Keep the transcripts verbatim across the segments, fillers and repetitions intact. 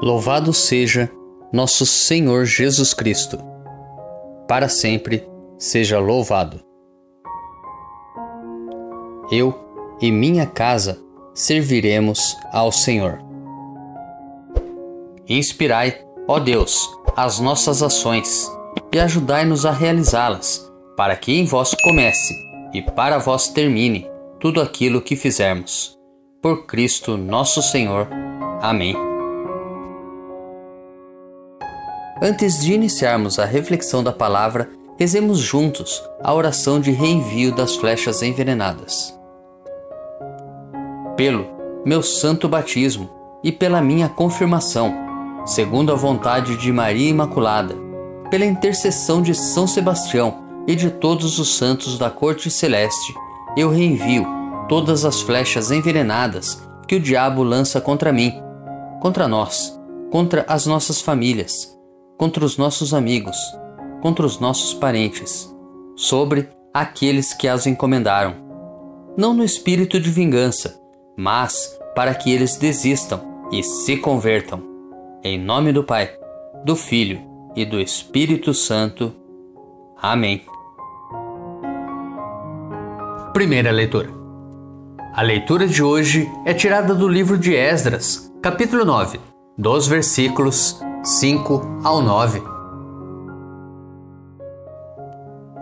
Louvado seja nosso Senhor Jesus Cristo. Para sempre seja louvado. Eu e minha casa serviremos ao Senhor. Inspirai, ó Deus, as nossas ações e ajudai-nos a realizá-las, para que em vós comece e para vós termine tudo aquilo que fizermos. Por Cristo nosso Senhor. Amém. Antes de iniciarmos a reflexão da palavra, rezemos juntos a oração de reenvio das flechas envenenadas. Pelo meu santo batismo e pela minha confirmação, segundo a vontade de Maria Imaculada, pela intercessão de São Sebastião e de todos os santos da corte celeste, eu reenvio todas as flechas envenenadas que o diabo lança contra mim, contra nós, contra as nossas famílias, contra os nossos amigos, contra os nossos parentes, sobre aqueles que as encomendaram, não no espírito de vingança, mas para que eles desistam e se convertam. Em nome do Pai, do Filho e do Espírito Santo. Amém. Primeira leitura. A leitura de hoje é tirada do livro de Esdras, capítulo nove, dos versículos cinco ao nove.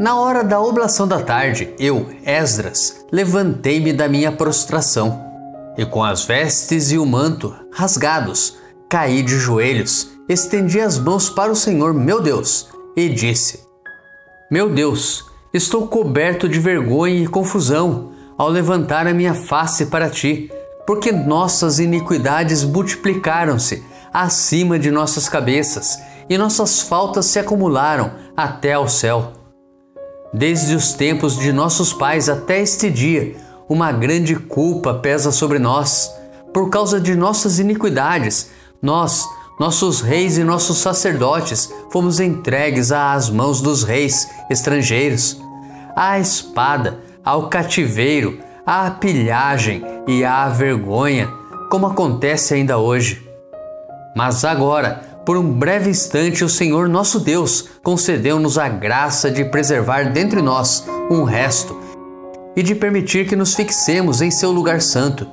Na hora da oblação da tarde, eu, Esdras, levantei-me da minha prostração, e com as vestes e o manto rasgados, caí de joelhos, estendi as mãos para o Senhor meu Deus, e disse: Meu Deus, estou coberto de vergonha e confusão ao levantar a minha face para ti, porque nossas iniquidades multiplicaram-se acima de nossas cabeças, e nossas faltas se acumularam até ao céu. Desde os tempos de nossos pais até este dia, uma grande culpa pesa sobre nós. Por causa de nossas iniquidades, nós, nossos reis e nossos sacerdotes, fomos entregues às mãos dos reis estrangeiros, à espada, ao cativeiro, à pilhagem e à vergonha, como acontece ainda hoje. Mas agora, por um breve instante, o Senhor nosso Deus concedeu-nos a graça de preservar dentre nós um resto e de permitir que nos fixemos em seu lugar santo.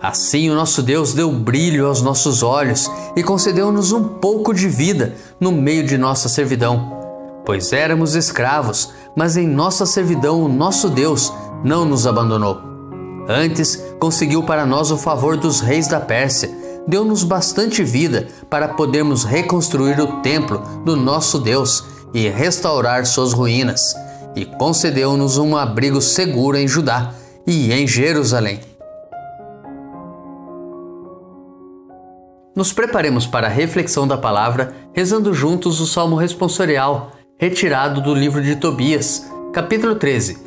Assim, o nosso Deus deu brilho aos nossos olhos e concedeu-nos um pouco de vida no meio de nossa servidão. Pois éramos escravos, mas em nossa servidão o nosso Deus não nos abandonou. Antes, conseguiu para nós o favor dos reis da Pérsia, deu-nos bastante vida para podermos reconstruir o templo do nosso Deus e restaurar suas ruínas, e concedeu-nos um abrigo seguro em Judá e em Jerusalém. Nos preparemos para a reflexão da palavra, rezando juntos o Salmo responsorial, retirado do livro de Tobias, capítulo treze,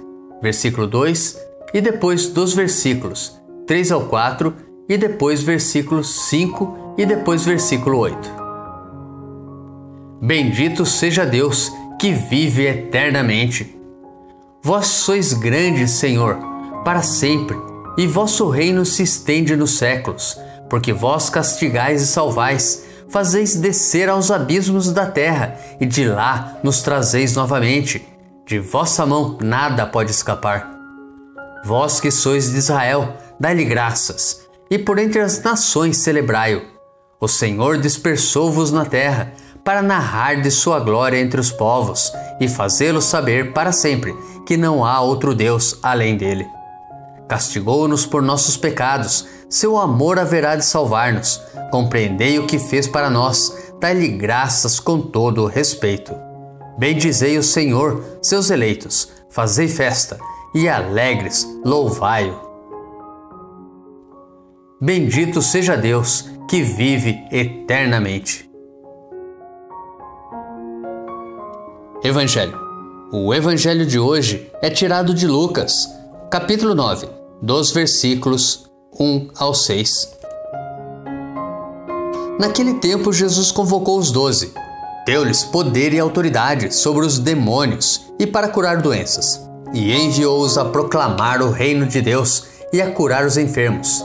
versículo dois, e depois dos versículos três ao quatro, e depois versículo cinco, e depois versículo oito. Bendito seja Deus, que vive eternamente. Vós sois grande, Senhor, para sempre, e vosso reino se estende nos séculos, porque vós castigais e salvais, fazeis descer aos abismos da terra, e de lá nos trazeis novamente. De vossa mão nada pode escapar. Vós que sois de Israel, dai-lhe graças, e por entre as nações celebrai-o. O Senhor dispersou-vos na terra, para narrar de sua glória entre os povos, e fazê-los saber para sempre que não há outro Deus além dele. Castigou-nos por nossos pecados, seu amor haverá de salvar-nos. Compreendei o que fez para nós, dai-lhe graças com todo o respeito. Bendizei o Senhor, seus eleitos, fazei festa, e alegres louvai-o. Bendito seja Deus, que vive eternamente. Evangelho. O Evangelho de hoje é tirado de Lucas, capítulo nove, dos versículos um ao seis. Naquele tempo, Jesus convocou os doze, deu-lhes poder e autoridade sobre os demônios e para curar doenças, e enviou-os a proclamar o reino de Deus e a curar os enfermos.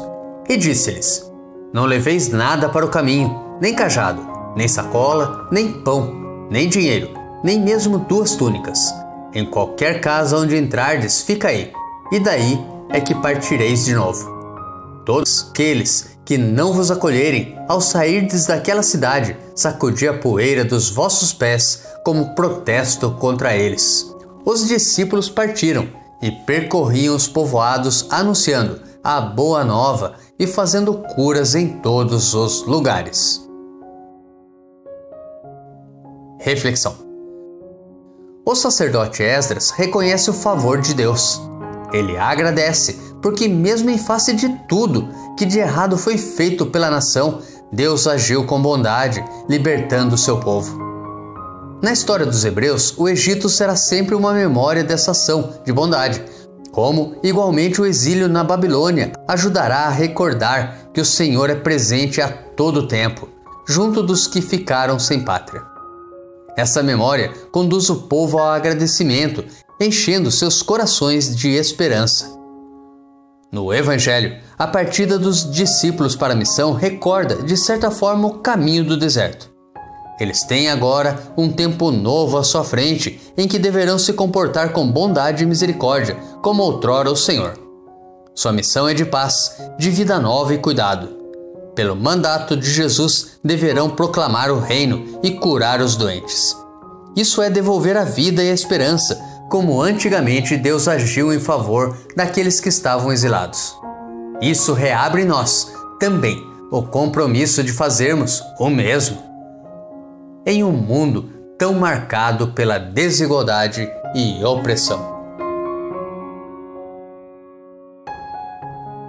E disse-lhes: Não leveis nada para o caminho, nem cajado, nem sacola, nem pão, nem dinheiro, nem mesmo duas túnicas. Em qualquer casa onde entrardes, ficai, e daí é que partireis de novo. Todos aqueles que não vos acolherem, ao sairdes daquela cidade, sacudi a poeira dos vossos pés como protesto contra eles. Os discípulos partiram e percorriam os povoados anunciando a boa nova e fazendo curas em todos os lugares. Reflexão. O sacerdote Esdras reconhece o favor de Deus. Ele agradece, porque mesmo em face de tudo que de errado foi feito pela nação, Deus agiu com bondade, libertando o seu povo. Na história dos hebreus, o Egito será sempre uma memória dessa ação de bondade, como igualmente o exílio na Babilônia ajudará a recordar que o Senhor é presente a todo tempo, junto dos que ficaram sem pátria. Essa memória conduz o povo ao agradecimento, enchendo seus corações de esperança. No Evangelho, a partida dos discípulos para a missão recorda, de certa forma, o caminho do deserto. Eles têm agora um tempo novo à sua frente, em que deverão se comportar com bondade e misericórdia, como outrora o Senhor. Sua missão é de paz, de vida nova e cuidado. Pelo mandato de Jesus, deverão proclamar o reino e curar os doentes. Isso é devolver a vida e a esperança, como antigamente Deus agiu em favor daqueles que estavam exilados. Isso reabre em nós, também, o compromisso de fazermos o mesmo. Em um mundo tão marcado pela desigualdade e opressão.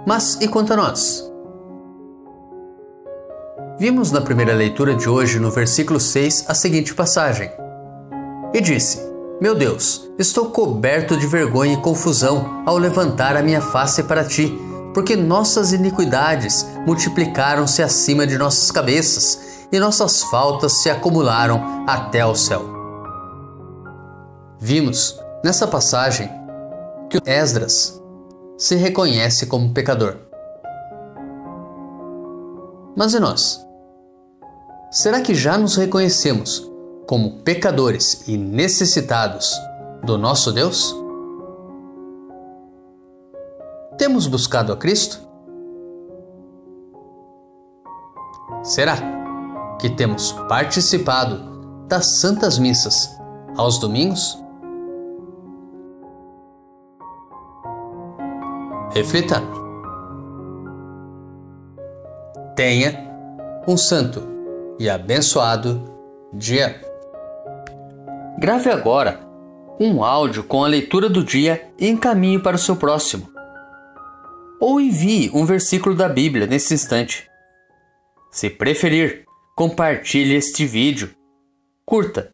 Mas e quanto a nós? Vimos na primeira leitura de hoje, no versículo seis, a seguinte passagem. E disse, Meu Deus, estou coberto de vergonha e confusão ao levantar a minha face para ti, porque nossas iniquidades multiplicaram-se acima de nossas cabeças e nossas faltas se acumularam até ao céu. Vimos, nessa passagem, que Esdras se reconhece como pecador. Mas e nós? Será que já nos reconhecemos como pecadores e necessitados do nosso Deus? Temos buscado a Cristo? Será que temos participado das Santas Missas aos domingos? Reflita. Tenha um santo e abençoado dia. Grave agora um áudio com a leitura do dia e encaminhe para o seu próximo. Ou envie um versículo da Bíblia nesse instante. Se preferir, compartilhe este vídeo. Curta,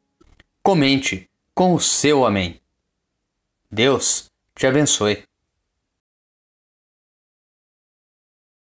comente com o seu amém. Deus te abençoe.